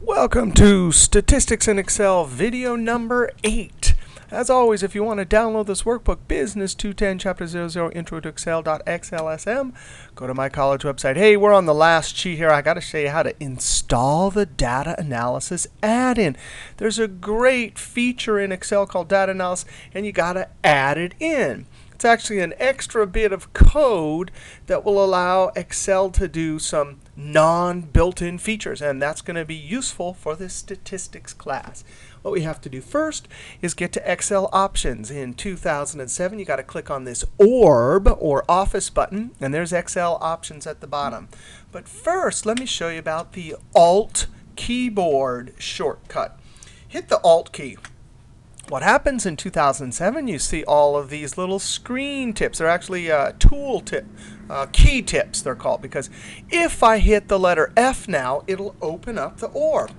Welcome to Statistics in Excel video number 8. As always, if you want to download this workbook, Business 210 Chapter 00 Intro to Excel.xlsm, go to my college website. Hey, we're on the last sheet here. I got to show you how to install the data analysis add-in. There's a great feature in Excel called data analysis, and you got to add it in. It's actually an extra bit of code that will allow Excel to do some non-built-in features, and that's going to be useful for this statistics class. What we have to do first is get to Excel options. In 2007, you got to click on this orb or office button, and there's Excel options at the bottom. But first, let me show you about the Alt keyboard shortcut. Hit the Alt key. What happens in 2007, you see all of these little screen tips. They're actually key tips, they're called, because if I hit the letter F now, it'll open up the orb.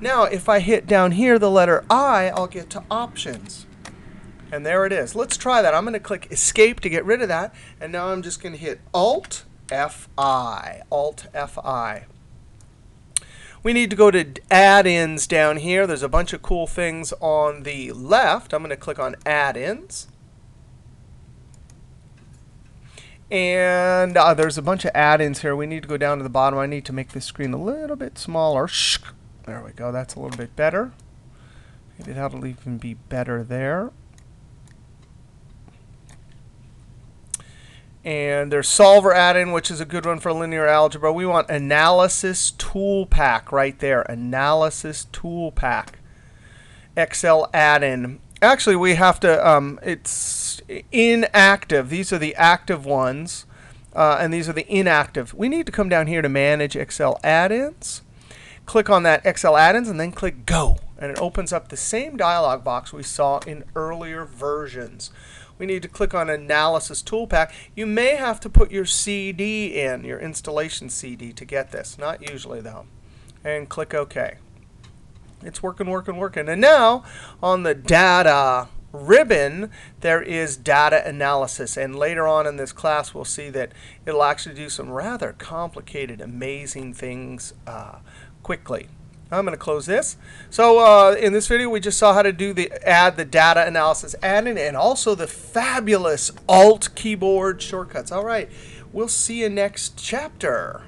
Now, if I hit down here the letter I, I'll get to options. And there it is. Let's try that. I'm going to click Escape to get rid of that. And now I'm just going to hit Alt F5, Alt F5. We need to go to Add-ins down here. There's a bunch of cool things on the left. I'm going to click on Add-ins. And there's a bunch of add-ins here. We need to go down to the bottom. I need to make this screen a little bit smaller. There we go. That's a little bit better. Maybe that'll even be better there. And there's Solver add-in, which is a good one for linear algebra. We want Analysis ToolPak right there. Analysis ToolPak. Excel add-in. Actually, we have to, it's inactive. These are the active ones, and these are the inactive. We need to come down here to Manage Excel Add-ins. Click on that Excel Add-ins, and then click Go. And it opens up the same dialog box we saw in earlier versions. We need to click on Analysis ToolPak. You may have to put your CD in, your installation CD, to get this. Not usually, though. And click OK. It's working, working, working. And now, on the Data ribbon, there is Data Analysis. And later on in this class, we'll see that it'll actually do some rather complicated, amazing things quickly. I'm going to close this. So in this video, we just saw how to do add the data analysis add-in and also the fabulous Alt keyboard shortcuts. All right, we'll see you next chapter.